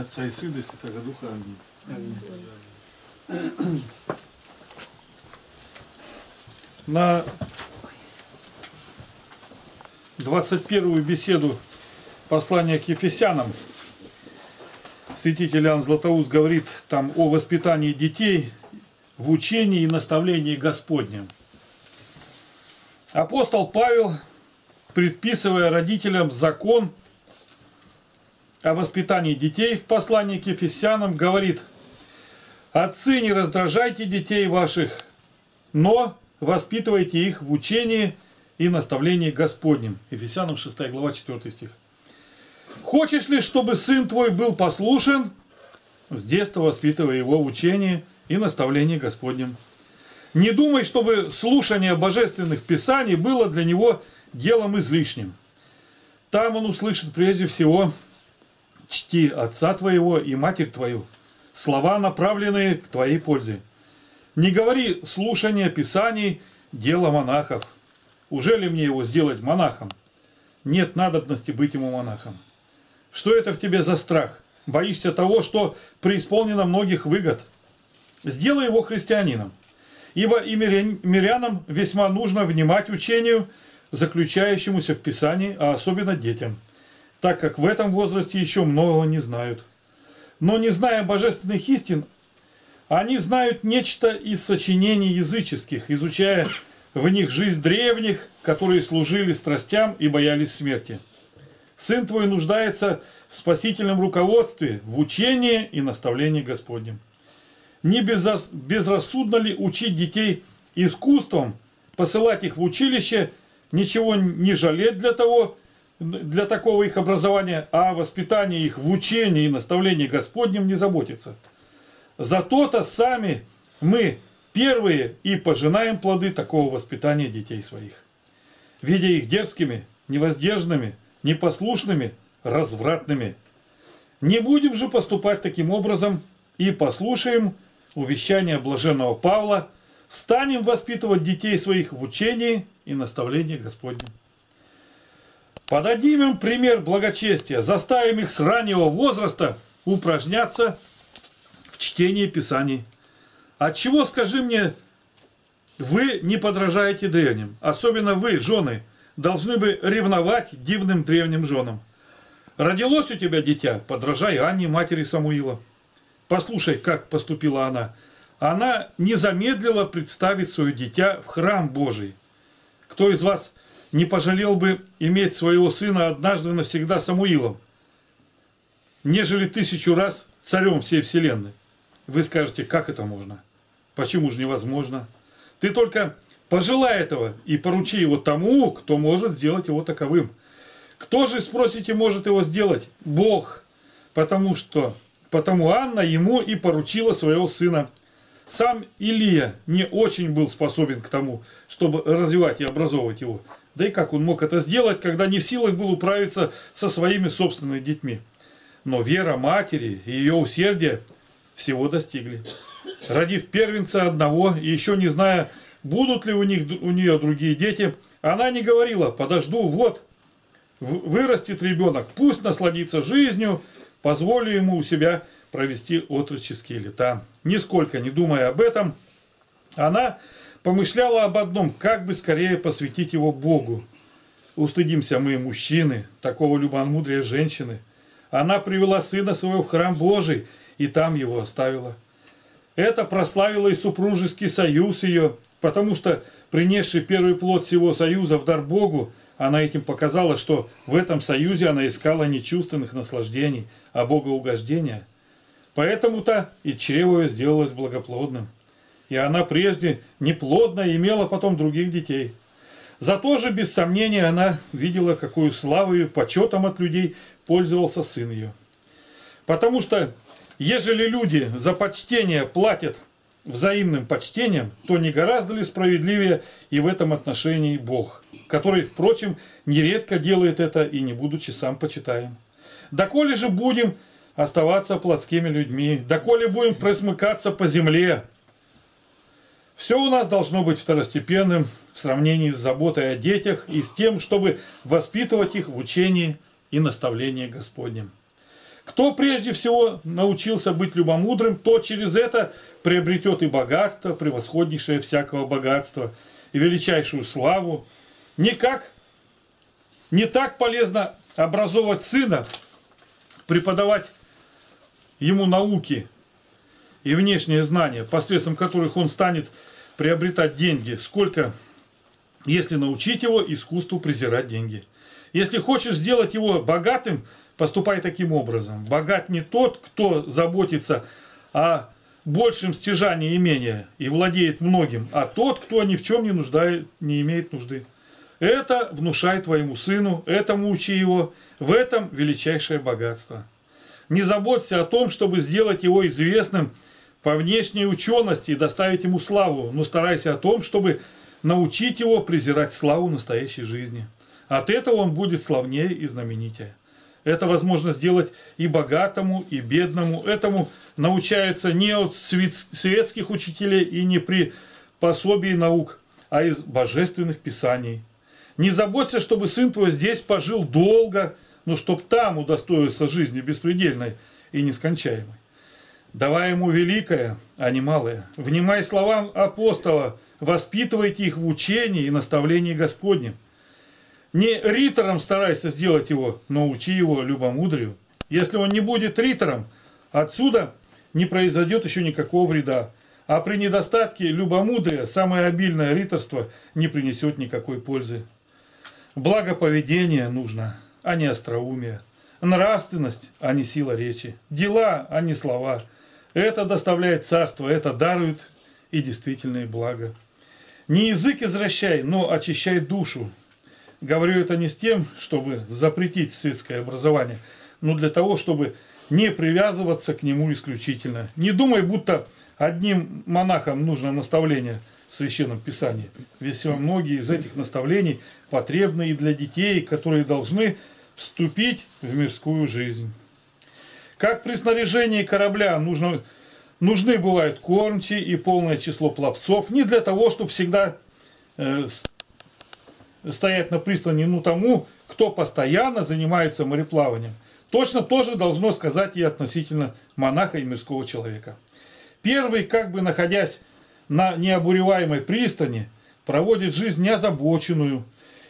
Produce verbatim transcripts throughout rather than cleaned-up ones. Отца и Сына и Святого Духа. Аминь. Аминь. На двадцать первую беседу послания к Ефесянам святитель Иоанн Златоуст говорит там о воспитании детей в учении и наставлении Господнем. Апостол Павел, предписывая родителям закон о воспитании детей, в послании к Ефесянам говорит: «Отцы, не раздражайте детей ваших, но воспитывайте их в учении и наставлении Господнем». Ефесянам шестая глава, четвёртый стих. «Хочешь ли, чтобы сын твой был послушен? С детства воспитывай его в учении и наставлении Господнем. Не думай, чтобы слушание божественных писаний было для него делом излишним. Там он услышит прежде всего: чти отца твоего и матерь твою, слова, направленные к твоей пользе. Не говори: слушание писаний – дело монахов. Уже ли мне его сделать монахом? Нет надобности быть ему монахом. Что это в тебе за страх? Боишься того, что преисполнено многих выгод? Сделай его христианином, ибо и мирянам весьма нужно внимать учению, заключающемуся в Писании, а особенно детям, так как в этом возрасте еще многого не знают. Но не зная божественных истин, они знают нечто из сочинений языческих, изучая в них жизнь древних, которые служили страстям и боялись смерти. Сын твой нуждается в спасительном руководстве, в учении и наставлении Господнем. Не безрассудно ли учить детей искусством, посылать их в училище, ничего не жалеть для того, для такого их образования, а о воспитании их в учении и наставлении Господнем не заботиться? Зато-то сами мы первые и пожинаем плоды такого воспитания детей своих, видя их дерзкими, невоздержанными, непослушными, развратными. Не будем же поступать таким образом, и послушаем увещания блаженного Павла: станем воспитывать детей своих в учении и наставлении Господнем. Подадим им пример благочестия, заставим их с раннего возраста упражняться в чтении Писаний. Отчего, скажи мне, вы не подражаете древним? Особенно вы, жены, должны бы ревновать дивным древним женам. Родилось у тебя дитя, подражай Анне, матери Самуила. Послушай, как поступила она. Она не замедлила представить свое дитя в храм Божий. Кто из вас не пожалел бы иметь своего сына однажды навсегда Самуилом, нежели тысячу раз царем всей вселенной? Вы скажете: как это можно? Почему же невозможно? Ты только пожелай этого и поручи его тому, кто может сделать его таковым. Кто же, спросите, может его сделать? Бог. Потому что... Потому Анна ему и поручила своего сына. Сам Илия не очень был способен к тому, чтобы развивать и образовывать его. Да и как он мог это сделать, когда не в силах был управиться со своими собственными детьми? Но вера матери и ее усердие всего достигли. Родив первенца одного и еще не зная, будут ли у них, у нее другие дети, она не говорила: подожду, вот, вырастет ребенок, пусть насладится жизнью, позволю ему у себя провести отроческие лета. Нисколько не думая об этом, она помышляла об одном: как бы скорее посвятить его Богу. Устыдимся мы, мужчины, такого любомудрия женщины. Она привела сына своего в храм Божий и там его оставила. Это прославило и супружеский союз ее, потому что, принесший первый плод всего союза в дар Богу, она этим показала, что в этом союзе она искала не чувственных наслаждений, а богоугождения. Поэтому-то и чрево ее сделалось благоплодным. И она прежде неплодно имела потом других детей. Зато же, без сомнения, она видела, какую славу и почетом от людей пользовался сын ее. Потому что, ежели люди за почтение платят взаимным почтением, то не гораздо ли справедливее и в этом отношении Бог, который, впрочем, нередко делает это и не будучи сам почитаем? Доколе же будем оставаться плотскими людьми, доколе будем пресмыкаться по земле? Все у нас должно быть второстепенным в сравнении с заботой о детях и с тем, чтобы воспитывать их в учении и наставлении Господнем. Кто прежде всего научился быть любомудрым, то через это приобретет и богатство, превосходнейшее всякого богатства, и величайшую славу. Никак не так полезно образовывать сына, преподавать ему науки и внешние знания, посредством которых он станет приобретать деньги, сколько, если научить его искусству презирать деньги. Если хочешь сделать его богатым, поступай таким образом. Богат не тот, кто заботится о большем стяжании имения и владеет многим, а тот, кто ни в чем не нуждает, не имеет нужды. Это внушай твоему сыну, этому учи его, в этом величайшее богатство. Не заботься о том, чтобы сделать его известным по внешней учености и доставить ему славу, но старайся о том, чтобы научить его презирать славу настоящей жизни. От этого он будет славнее и знаменитее. Это возможно сделать и богатому, и бедному. Этому научаются не от светских учителей и не при пособии наук, а из божественных писаний. Не заботься, чтобы сын твой здесь пожил долго, но чтоб там удостоился жизни беспредельной и нескончаемой. Давай ему великое, а не малое. Внимай словам апостола, воспитывайте их в учении и наставлении Господнем. Не ритором старайся сделать его, но учи его любомудрию. Если он не будет ритором, отсюда не произойдет еще никакого вреда. А при недостатке любомудрия самое обильное риторство не принесет никакой пользы. Благоповедение нужно, а не остроумие. Нравственность, а не сила речи. Дела, а не слова. Это доставляет царство, это дарует и действительные блага. Не язык извращай, но очищай душу. Говорю это не с тем, чтобы запретить светское образование, но для того, чтобы не привязываться к нему исключительно. Не думай, будто одним монахам нужно наставление в Священном Писании. Весьма многие из этих наставлений потребны и для детей, которые должны вступить в мирскую жизнь. Как при снаряжении корабля нужно, нужны бывают кормчи и полное число пловцов, не для того, чтобы всегда... Э, стоять на пристани, ну тому, кто постоянно занимается мореплаванием. Точно тоже должно сказать и относительно монаха и мирского человека. Первый, как бы находясь на необуреваемой пристани, проводит жизнь неозабоченную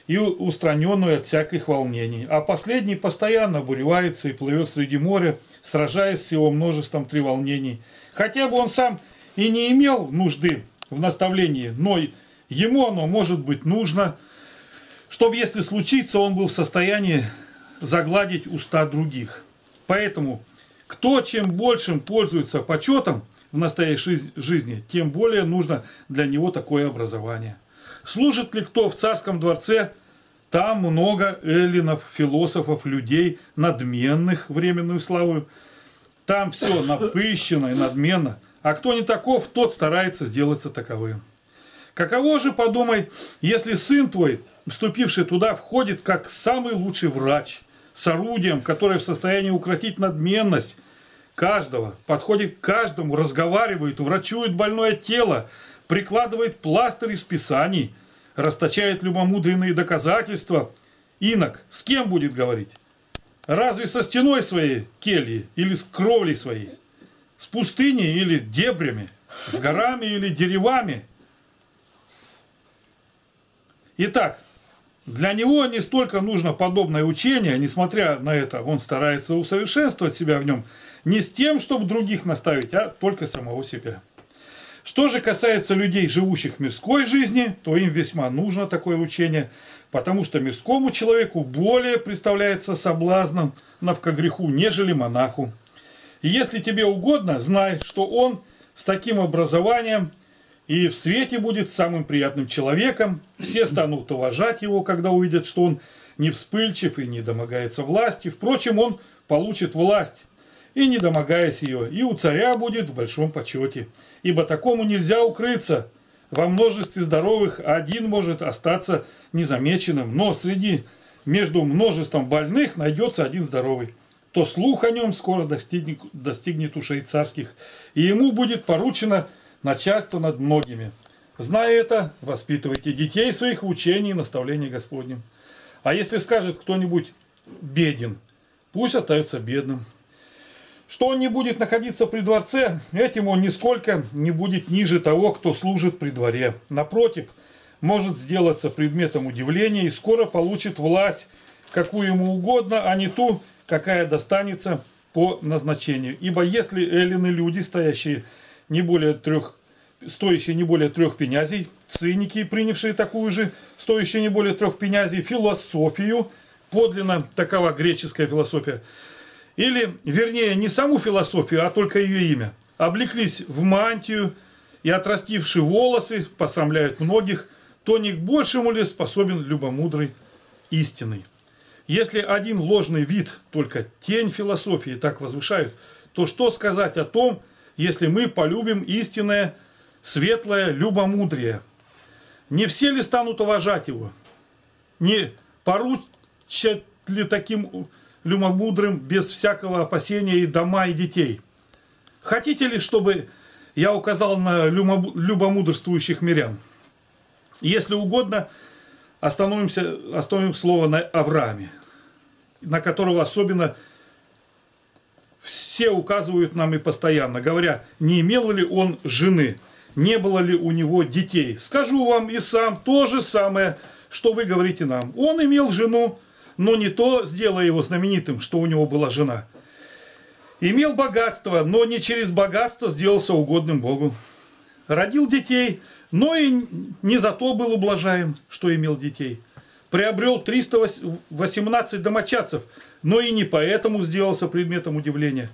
и устраненную от всяких волнений, а последний постоянно обуревается и плывет среди моря, сражаясь с его множеством треволнений. Хотя бы он сам и не имел нужды в наставлении, но ему оно может быть нужно, чтобы, если случится, он был в состоянии загладить уста других. Поэтому, кто чем большим пользуется почетом в настоящей жизни, тем более нужно для него такое образование. Служит ли кто в царском дворце? Там много эллинов, философов, людей, надменных временную славу. Там все напыщено и надменно. А кто не таков, тот старается сделаться таковым. Каково же, подумай, если сын твой, вступивший туда, входит как самый лучший врач, с орудием, которое в состоянии укротить надменность каждого, подходит к каждому, разговаривает, врачует больное тело, прикладывает пластырь из писаний, расточает любомудренные доказательства. Инок с кем будет говорить? Разве со стеной своей кельи или с кровлей своей? С пустыней или дебрями? С горами или деревами? Итак, для него не столько нужно подобное учение, несмотря на это, он старается усовершенствовать себя в нем, не с тем, чтобы других наставить, а только самого себя. Что же касается людей, живущих в мирской жизни, то им весьма нужно такое учение, потому что мирскому человеку более представляется соблазном навкогреху, нежели монаху. И если тебе угодно, знай, что он с таким образованием и в свете будет самым приятным человеком, все станут уважать его, когда увидят, что он не вспыльчив и не домогается власти. Впрочем, он получит власть, и не домогаясь ее, и у царя будет в большом почете. Ибо такому нельзя укрыться. Во множестве здоровых один может остаться незамеченным, но среди между множеством больных найдется один здоровый. То слух о нем скоро достигнет, достигнет ушей царских, и ему будет поручено начальство над многими. Зная это, воспитывайте детей своих в учении и наставлении Господнем. А если скажет кто-нибудь беден, пусть остается бедным. Что он не будет находиться при дворце, этим он нисколько не будет ниже того, кто служит при дворе. Напротив, может сделаться предметом удивления и скоро получит власть, какую ему угодно, а не ту, какая достанется по назначению. Ибо если эллины, люди, стоящие не более трех, стоящие не более трех пенязей, циники, принявшие такую же, стоящие не более трех пенязей, философию, подлинно такова греческая философия, или, вернее, не саму философию, а только ее имя, облеклись в мантию и, отрастившие волосы, посрамляют многих, то не к большему ли способен любомудрый истинный? Если один ложный вид, только тень философии, так возвышают, то что сказать о том, если мы полюбим истинное, светлое любомудрие? Не все ли станут уважать его? Не поручат ли таким любомудрым без всякого опасения и дома, и детей? Хотите ли, чтобы я указал на любомудрствующих мирян? Если угодно, остановимся, остановим слово на Аврааме, на которого особенно все указывают нам и постоянно, говоря, не имел ли он жены, не было ли у него детей. Скажу вам и сам то же самое, что вы говорите нам. Он имел жену, но не то, сделая его знаменитым, что у него была жена. Имел богатство, но не через богатство сделался угодным Богу. Родил детей, но и не зато был ублажаем, что имел детей. Приобрел триста восемнадцать домочадцев, но и не поэтому сделался предметом удивления.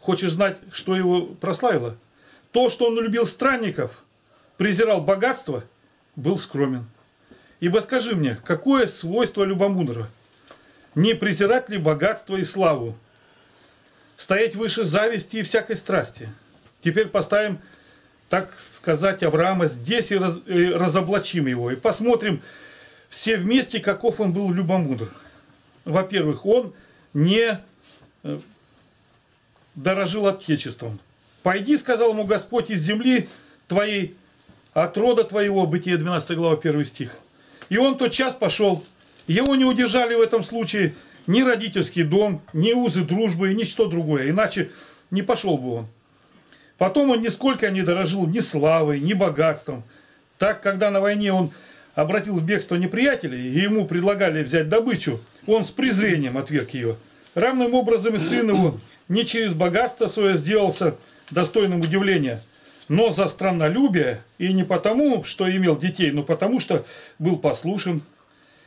Хочешь знать, что его прославило? То, что он любил странников, презирал богатство, был скромен. Ибо скажи мне, какое свойство любомудрого? Не презирать ли богатство и славу? Стоять выше зависти и всякой страсти. Теперь поставим, так сказать, Авраама здесь и, раз, и разоблачим его. И посмотрим все вместе, каков он был любомудр. Во-первых, он не дорожил отечеством. «Пойди, — сказал ему Господь, — из земли твоей, от рода твоего». Бытие двенадцатая глава, первый стих. И он тотчас пошел. Его не удержали в этом случае ни родительский дом, ни узы дружбы, ничто другое. Иначе не пошел бы он. Потом он нисколько не дорожил ни славой, ни богатством. Так, когда на войне он обратил в бегство неприятелей, и ему предлагали взять добычу, он с презрением отверг ее. Равным образом и сын его не через богатство свое сделался достойным удивления, но за страннолюбие, и не потому, что имел детей, но потому, что был послушен,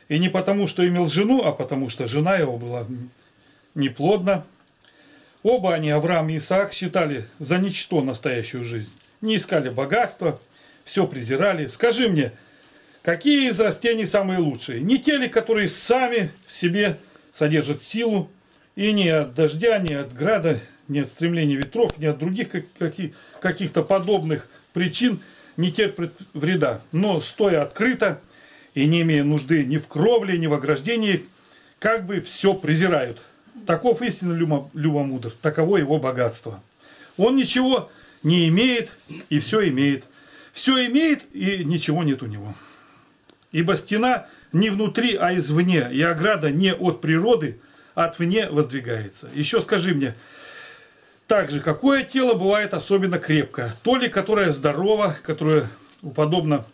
и не потому, что имел жену, а потому, что жена его была неплодна. Оба они, Авраам и Исаак, считали за ничто настоящую жизнь. Не искали богатства, все презирали. Скажи мне, какие из растений самые лучшие? Не те ли, которые сами в себе содержат силу, и не от дождя, не от града, не от стремления ветров, не от других каких-то подобных причин не терпят вреда, но стоя открыто и не имея нужды ни в кровле, ни в ограждении, как бы все презирают. Таков истинный любомудр, таково его богатство. Он ничего не имеет и все имеет. Все имеет и ничего нет у него. Ибо стена не внутри, а извне, и ограда не от природы, а отвне воздвигается. Еще скажи мне, также какое тело бывает особенно крепко? То ли которое здорово, которое уподобно...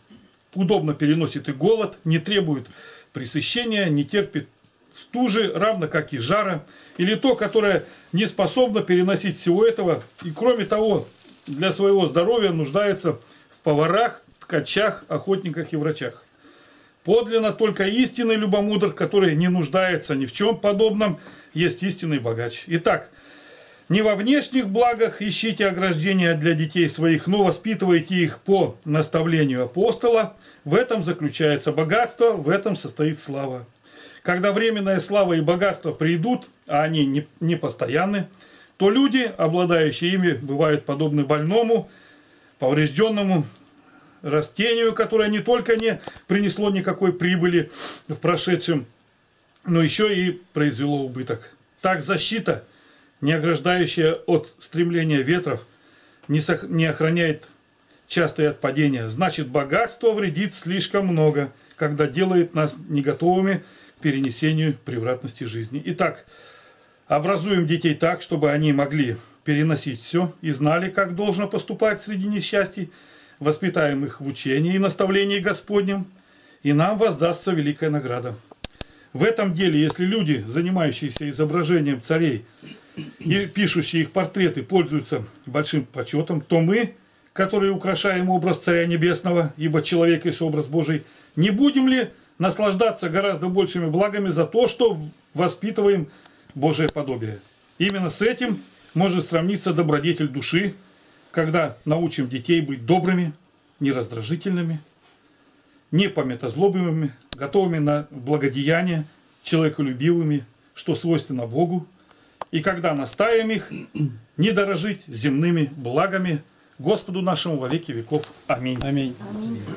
удобно переносит и голод, не требует пресыщения, не терпит стужи, равно как и жара, или то, которое не способно переносить всего этого, и кроме того, для своего здоровья нуждается в поварах, ткачах, охотниках и врачах. Подлинно только истинный любомудр, который не нуждается ни в чем подобном, есть истинный богач. Итак, не во внешних благах ищите ограждения для детей своих, но воспитывайте их по наставлению апостола. В этом заключается богатство, в этом состоит слава. Когда временная слава и богатство придут, а они не, не постоянны, то люди, обладающие ими, бывают подобны больному, поврежденному растению, которое не только не принесло никакой прибыли в прошедшем, но еще и произвело убыток. Так защита, не ограждающая от стремления ветров, не, сох... не охраняет часто от падения. Значит, богатство вредит слишком много, когда делает нас не готовыми к перенесению превратности жизни. Итак, образуем детей так, чтобы они могли переносить все и знали, как должно поступать среди несчастий, воспитаемых в учении и наставлении Господнем, и нам воздастся великая награда. В этом деле, если люди, занимающиеся изображением царей и пишущие их портреты, пользуются большим почетом, то мы, которые украшаем образ Царя Небесного, ибо человек есть образ Божий, не будем ли наслаждаться гораздо большими благами за то, что воспитываем Божие подобие? Именно с этим может сравниться добродетель души, когда научим детей быть добрыми, нераздражительными, непамятозлобными, готовыми на благодеяние, человеколюбивыми, что свойственно Богу, и когда наставим их не дорожить земными благами, Господу нашему во веки веков. Аминь. Аминь. Аминь.